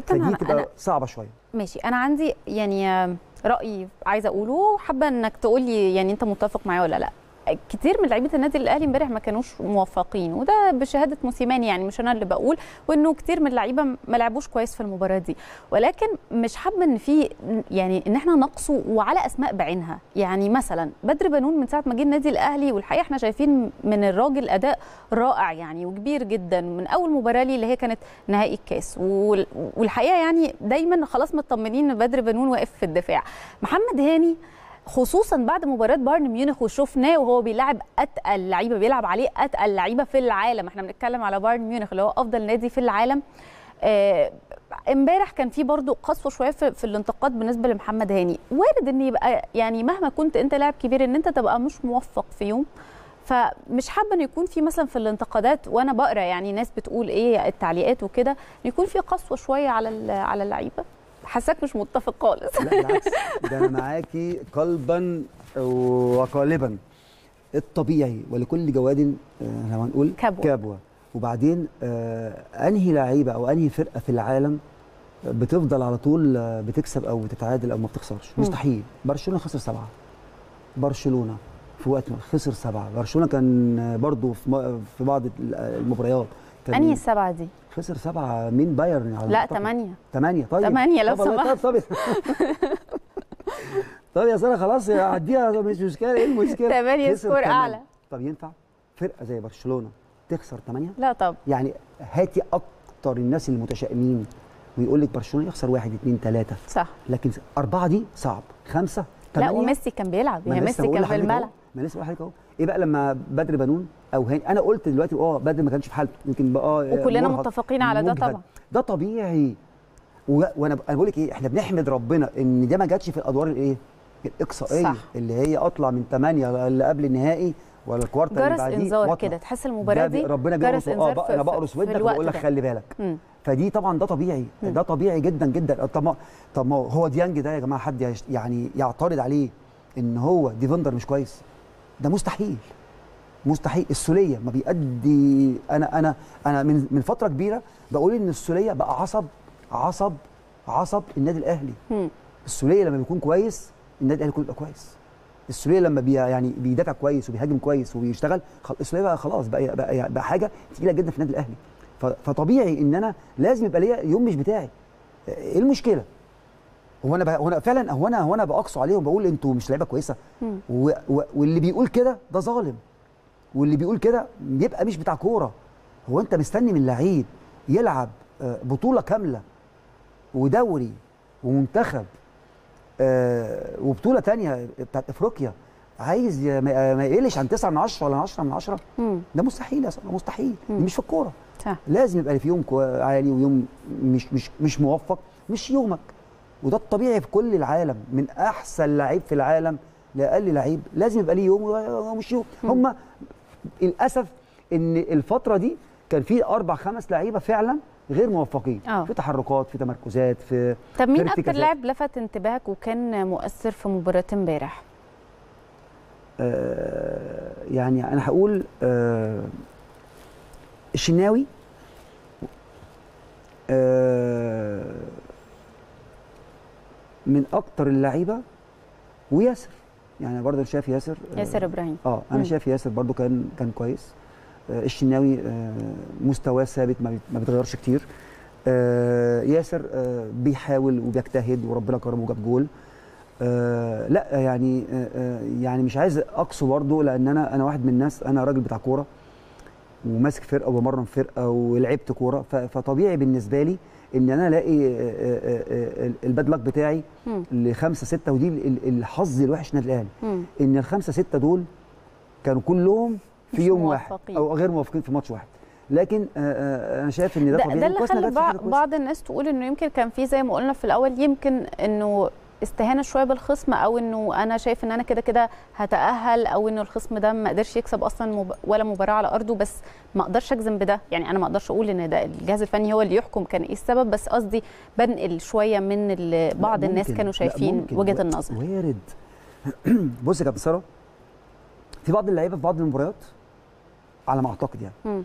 فدي تبقى صعبه شويه. ماشي، انا عندي يعني راي عايزه اقوله وحابه انك تقول لي يعني انت متفق معايا ولا لا. كتير من لعيبه النادي الاهلي امبارح ما كانوش موفقين، وده بشهاده مسيماني يعني، مش انا اللي بقول، وانه كتير من اللعيبه ما لعبوش كويس في المباراه دي، ولكن مش حابه ان في يعني ان احنا نقصه وعلى اسماء بعينها. يعني مثلا بدر بنون من ساعه ما جه النادي الاهلي والحقيقه احنا شايفين من الراجل اداء رائع يعني وكبير جدا من اول مباراه لي اللي هي كانت نهائي الكاس، والحقيقه يعني دايما خلاص مطمنين ان بدر بنون واقف في الدفاع. محمد هاني خصوصا بعد مباراه بايرن ميونخ وشفناه وهو بيلعب اتقل لعيبه، بيلعب عليه اتقل لعيبه في العالم، احنا بنتكلم على بايرن ميونخ اللي هو افضل نادي في العالم. امبارح كان في برضو قسوه شويه في الانتقاد بالنسبه لمحمد هاني. وارد ان يبقى يعني مهما كنت انت لاعب كبير ان انت تبقى مش موفق في يوم، فمش حابه ان يكون في مثلا في الانتقادات وانا بقرا يعني ناس بتقول ايه التعليقات وكده يكون في قسوه شويه على اللعيبه. حاساك مش متفق خالص. لا بالعكس، ده انا معاكي قلبا وقالبا. الطبيعي ولكل جواد لو هنقول كبوه. وبعدين انهي لعيبه او انهي فرقه في العالم بتفضل على طول بتكسب او بتتعادل او ما بتخسرش؟ مستحيل. برشلونه خسر 7، برشلونه في وقت خسر 7، برشلونه كان برضو في بعض المباريات انهي السبعه دي؟ خسر 7 من بايرن على لا 8. طيب 8 لو سمحت. طب يا ساره خلاص عديها، مش مشكله. ايه المشكله؟ 8 سكور اعلى. طب ينفع فرقه زي برشلونه تخسر 8؟ لا طب يعني هاتي اكتر الناس المتشائمين ويقول لك برشلونه يخسر 1 2 3 صح، لكن 4 دي صعب، 5 8. لا وميسي كان بيلعب، يعني ميسي كان في الملعب. ما لسه بقول لحضرتك اهو، ايه بقى لما بدر بنون او هاني، انا قلت دلوقتي بدر ما كانش في حالته يمكن بقى وكلنا متفقين على ده طبعا، ده طبيعي. وانا بقول لك ايه، احنا بنحمد ربنا ان ده ما جاتش في الادوار الايه الاقصائيه اللي هي اطلع من 8 اللي قبل النهائي ولا الكوارتر اللي بعديه. جرس انذار كده، تحس المباراه دي ربنا جرس انذار. انا بقرص ودنك وبقول لك خلي بالك. فدي طبعا ده طبيعي جدا جدا. طب ما هو ديانج ده يا جماعه حد يعني يعترض عليه ان هو ديفندر مش كويس؟ ده مستحيل. السوليه ما بيأدي. انا من فتره كبيره بقول ان السوليه بقى عصب النادي الاهلي. السوليه لما بيكون كويس النادي الاهلي بيكون كويس. السوليه لما يعني بيدافع كويس وبيهاجم كويس وبيشتغل، السوليه بقى خلاص بقى حاجه تقيله جدا في النادي الاهلي. فطبيعي ان انا لازم يبقى ليا يوم مش بتاعي. ايه المشكله؟ هو انا فعلا بأقصى عليهم بقول انتوا مش لعيبه كويسه، واللي بيقول كده ده ظالم، واللي بيقول كده بيبقى مش بتاع كوره. هو انت مستني من لعيب يلعب بطوله كامله ودوري ومنتخب وبطوله ثانيه بتاعت افريقيا عايز ما يقلش عن 9 من 10 ولا 10 من 10؟ ده مستحيل يا صاحبي، مستحيل. مش في الكوره. لازم يبقى في يوم عالي ويوم مش موفق، مش يومك. وده الطبيعي في كل العالم، من احسن لعيب في العالم لاقل لعيب لازم يبقى ليه يوم ومش يوم. هم للاسف ان الفتره دي كان في 4 5 لعيبه فعلا غير موفقين، في تحركات، في تمركزات، في. طب مين اكتر لاعب لفت انتباهك وكان مؤثر في مباراه امبارح؟ يعني انا هقول الشناوي، من اكتر اللعيبه، وياسر. يعني برضه شايف ياسر ابراهيم. انا شايف ياسر برضه كان كويس. الشناوي مستواه ثابت، ما بيتغيرش كتير. ياسر بيحاول وبيجتهد وربنا كرمه وجاب جول. لا يعني يعني مش عايز اقصه برضه، لان انا واحد من الناس، انا راجل بتاع كوره وماسك فرقه وبمرن فرقه ولعبت كوره، فطبيعي بالنسبه لي ان انا الاقي الباد لك بتاعي ل5 6، ودي الحظ الوحش النادي الاهلي، ان ال5 6 دول كانوا كلهم في يوم واحد او غير موافقين في ماتش واحد. لكن انا شايف ان ده طبيعي. ده اللي خلى بعض الناس تقول انه يمكن كان في زي ما قلنا في الاول، يمكن انه استهانه شويه بالخصم، او انه انا شايف ان انا كده كده هتاهل، او انه الخصم ده ما قدرش يكسب اصلا ولا مباراه على ارضه. بس ما اقدرش اجزم بده، يعني انا ما اقدرش اقول ان ده الجهاز الفني هو اللي يحكم كان ايه السبب، بس قصدي بنقل شويه من بعض الناس كانوا شايفين وجهه النظر. وارد. بص يا كابتن ساره، في بعض اللعيبه في بعض المباريات على ما اعتقد يعني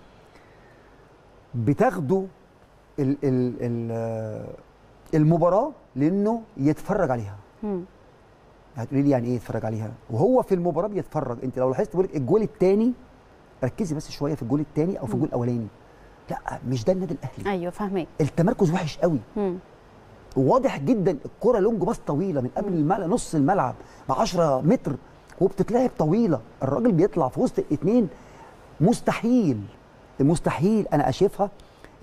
بتاخدوا المباراة لأنه يتفرج عليها. هتقولي لي يعني إيه يتفرج عليها؟ وهو في المباراة بيتفرج. أنت لو لاحظت بقول لك الجول الثاني، ركزي بس شوية في الجول الثاني أو في الجول الأولاني، لا مش ده النادي الأهلي. أيوه فاهمك. التمركز وحش قوي. واضح جدا الكرة لونج باص طويلة من قبل نص الملعب ب 10 متر وبتتلعب طويلة، الراجل بيطلع في وسط الاثنين. مستحيل أنا أشوفها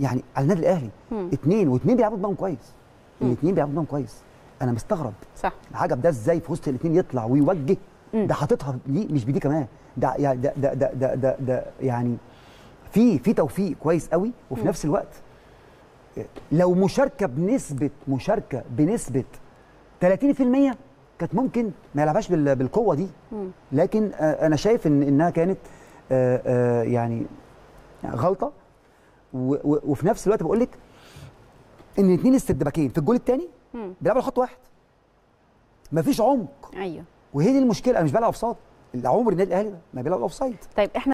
يعني على النادي الأهلي. اثنين بيلعبوا دماغهم كويس. الاثنين بيلعبوا دماغهم كويس. أنا مستغرب. صح. العجب ده إزاي في وسط الاثنين يطلع ويوجه. ده حاططها ليه مش بدي كمان؟ ده يعني ده ده ده ده, ده, ده يعني في توفيق كويس قوي، وفي نفس الوقت لو مشاركه بنسبه 30% كانت ممكن ما يلعبهاش بالقوه دي. لكن انا شايف انها كانت يعني غلطه، وفي نفس الوقت بقول لك ان الاثنين استدباكين في الجول الثاني بيلعبوا خط واحد، مفيش عمق. ايوه، وهي دي المشكله. انا مش بلعب اوفسايد، العمر النادي الاهلي ما بيلعب اوفسايد. طيب احنا